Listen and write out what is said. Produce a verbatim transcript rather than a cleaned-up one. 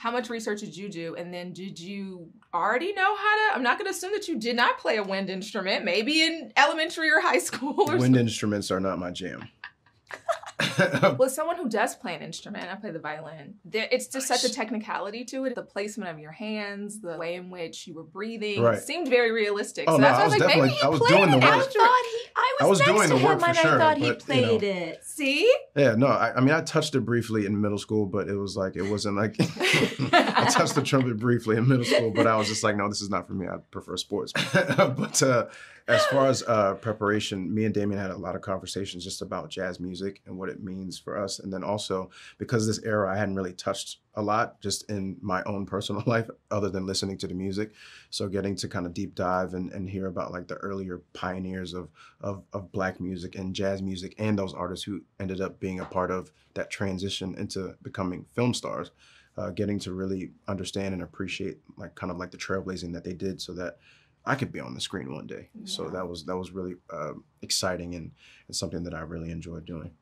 how much research did you do? And then did you already know how to, I'm not going to assume that you did not play a wind instrument, maybe in elementary or high school. Or wind something. Instruments are not my jam. Well, as someone who does play an instrument, I play the violin. There, it's just such a technicality to it. The placement of your hands, the way in which you were breathing, right. seemed very realistic. Oh, so no, that's why I was, I was like, maybe he I was played doing the work. I thought he, I was, I was next doing to the work him, for sure, I thought he but, played you know, it. See? Yeah, no, I, I mean, I touched it briefly in middle school, but it was like, it wasn't like, I touched the trumpet briefly in middle school, but I was just like, no, this is not for me. I prefer sports. But uh, as far as uh, preparation, me and Damian had a lot of conversations just about jazz music and what it means for us. And then also, because this era I hadn't really touched a lot just in my own personal life other than listening to the music. So getting to kind of deep dive and, and hear about like the earlier pioneers of, of, of black music and jazz music and those artists who ended up being a part of that transition into becoming film stars, uh, getting to really understand and appreciate like kind of like the trailblazing that they did so that I could be on the screen one day. Yeah. So that was, that was really uh, exciting and, and something that I really enjoyed doing.